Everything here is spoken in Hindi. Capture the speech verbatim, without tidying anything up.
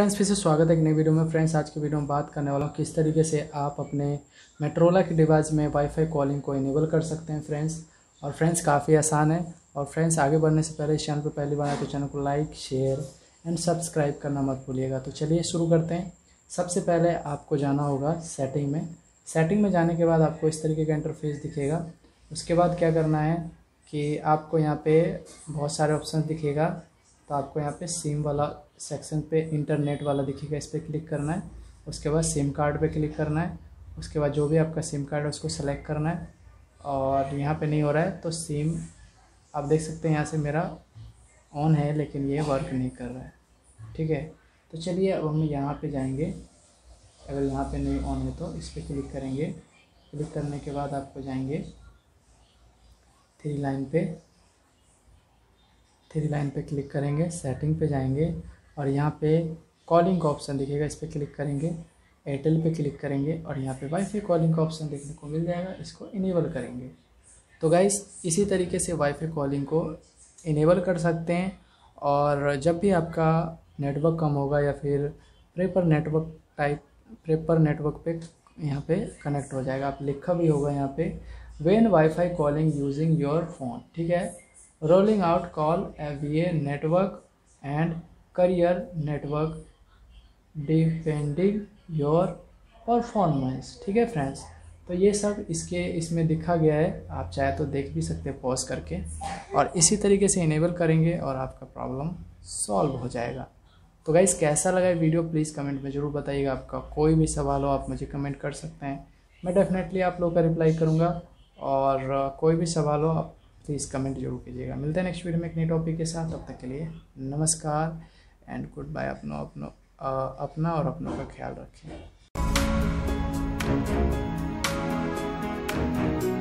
फ्रेंड्स फिर से स्वागत है एक नई वीडियो में। फ्रेंड्स आज की वीडियो में बात करने वाला हूँ किस तरीके से आप अपने मोटोरोला के डिवाइस में वाईफाई कॉलिंग को इनेबल कर सकते हैं फ्रेंड्स। और फ्रेंड्स काफ़ी आसान है। और फ्रेंड्स आगे बढ़ने से पहले इस चैनल पर पहली बार आए तो चैनल को लाइक शेयर एंड सब्सक्राइब करना मत भूलिएगा। तो चलिए शुरू करते हैं। सबसे पहले आपको जाना होगा सेटिंग में। सेटिंग में जाने के बाद आपको इस तरीके का इंटरफेस दिखेगा। उसके बाद क्या करना है कि आपको यहाँ पर बहुत सारे ऑप्शन दिखेगा। तो आपको यहाँ पे सिम वाला सेक्शन पे इंटरनेट वाला दिखेगा, इस पर क्लिक करना है। उसके बाद सिम कार्ड पे क्लिक करना है। उसके बाद जो भी आपका सिम कार्ड है उसको सेलेक्ट करना है। और यहाँ पे नहीं हो रहा है तो सिम आप देख सकते हैं यहाँ से मेरा ऑन है लेकिन ये वर्क नहीं कर रहा है। ठीक है, तो चलिए अब हम यहाँ पे जाएंगे। अगर यहाँ पर नहीं ऑन है तो इस पर क्लिक करेंगे। क्लिक करने के बाद आपको जाएंगे थ्री लाइन पर। थ्री लाइन पे क्लिक करेंगे, सेटिंग पे जाएंगे और यहाँ पे कॉलिंग का ऑप्शन दिखेगा, इस पर क्लिक करेंगे। एयरटेल पे क्लिक करेंगे और यहाँ पे वाईफाई कॉलिंग का ऑप्शन देखने को मिल जाएगा, इसको इनेबल करेंगे। तो गाइस इसी तरीके से वाईफाई कॉलिंग को इनेबल कर सकते हैं। और जब भी आपका नेटवर्क कम होगा या फिर prefer network type prefer network पे यहाँ पे कनेक्ट हो जाएगा। आप लिखा भी होगा यहाँ पे when WiFi calling using your phone, ठीक है, rolling out call via network and carrier network depending your performance. ठीक है फ्रेंड्स, तो ये सब इसके इसमें दिखा गया है। आप चाहे तो देख भी सकते हैं पॉज करके। और इसी तरीके से इनेबल करेंगे और आपका प्रॉब्लम सॉल्व हो जाएगा। तो गाइस कैसा लगा वीडियो प्लीज़ कमेंट में ज़रूर बताइएगा। आपका कोई भी सवाल हो आप मुझे कमेंट कर सकते हैं, मैं डेफिनेटली आप लोग का रिप्लाई करूँगा। और कोई भी सवाल हो आप प्लीज़ कमेंट जरूर कीजिएगा। मिलते हैं नेक्स्ट वीडियो में एक नए टॉपिक के साथ। तब तक के लिए नमस्कार एंड गुड बाय। अपना अपना अपना और अपनों का ख्याल रखें।